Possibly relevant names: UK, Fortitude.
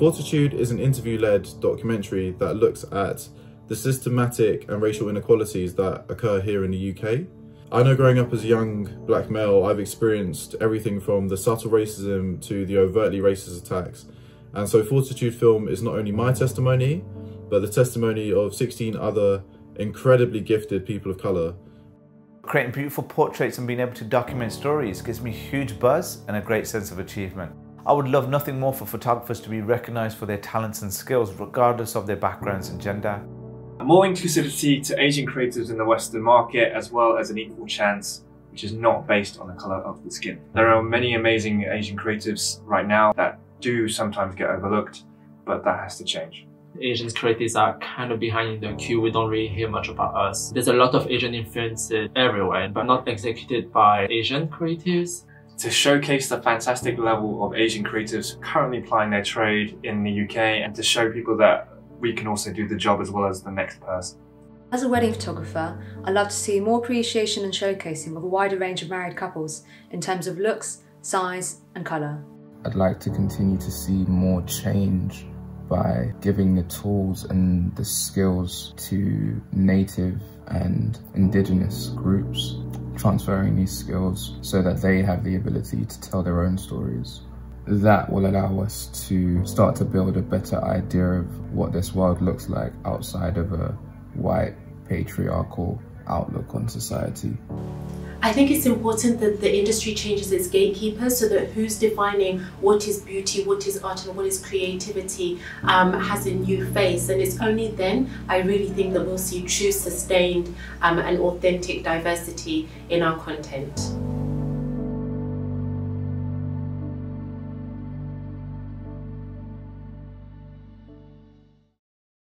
Fortitude is an interview-led documentary that looks at the systematic and racial inequalities that occur here in the UK. I know growing up as a young black male, I've experienced everything from the subtle racism to the overtly racist attacks. And so Fortitude film is not only my testimony, but the testimony of 16 other incredibly gifted people of colour. Creating beautiful portraits and being able to document stories gives me huge buzz and a great sense of achievement. I would love nothing more for photographers to be recognised for their talents and skills, regardless of their backgrounds and gender. More inclusivity to Asian creatives in the Western market, as well as an equal chance which is not based on the colour of the skin. There are many amazing Asian creatives right now that do sometimes get overlooked, but that has to change. Asian creatives are kind of behind in the queue. We don't really hear much about us. There's a lot of Asian influences everywhere, but not executed by Asian creatives. To showcase the fantastic level of Asian creatives currently applying their trade in the UK, and to show people that we can also do the job as well as the next person. As a wedding photographer, I love to see more appreciation and showcasing of a wider range of married couples in terms of looks, size and colour. I'd like to continue to see more change by giving the tools and the skills to native and indigenous groups, transferring these skills so that they have the ability to tell their own stories. That will allow us to start to build a better idea of what this world looks like outside of a white patriarchal outlook on society. I think it's important that the industry changes its gatekeepers so that who's defining what is beauty, what is art and what is creativity has a new face, and it's only then I really think that we'll see true, sustained and authentic diversity in our content.